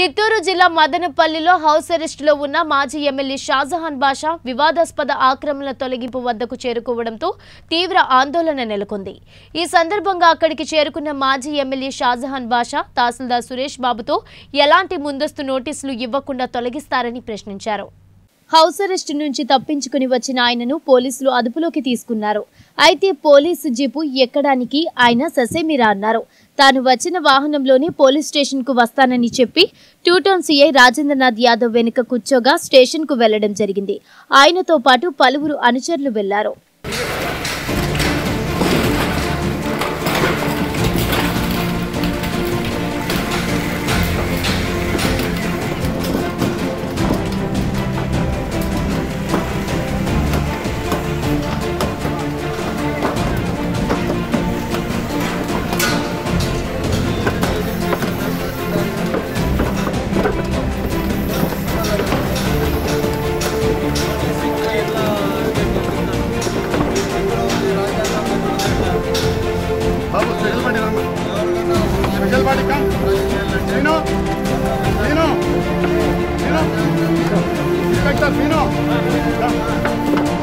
చిత్తూరు జిల్లా మదనపల్లెలో house arrest లో ఉన్న మాజీ ఎమ్మెల్యే షాజహాన్ బాషా వివాదాస్పద ఆక్రమణల తొలగింపు వద్దకు చేరుకోవడంతో తీవ్ర ఆందోళన నెలకొంది. ఈ సందర్భంగా అక్కడికి చేరుకున్న మాజీ ఎమ్మెల్యే షాజహాన్ బాషా తహసీల్దార్ సురేష్ బాబుతో ఎలాంటి ముందస్తు నోటీసులు ఇవ్వకుండా తొలగిస్తారని ప్రశ్నించారు. హౌస్ అరెస్ట్ నుంచి తప్పించుకుని వచ్చిన ఆయనను పోలీసులు అదుపులోకి తీసుకున్నారు. అయితే పోలీసు జీపు ఎక్కడానికి ఆయన ససేమిరా అన్నారు. తాను వచ్చిన వాహనంలోనే పోలీస్ స్టేషన్కు వస్తానని చెప్పి టూటౌన్ సీఐ రాజేంద్రనాథ్ యాదవ్ వెనుక కూర్చోగా స్టేషన్కు వెళ్లడం జరిగింది. ఆయనతో పాటు పలువురు అనుచరులు వెళ్లారు. Vino.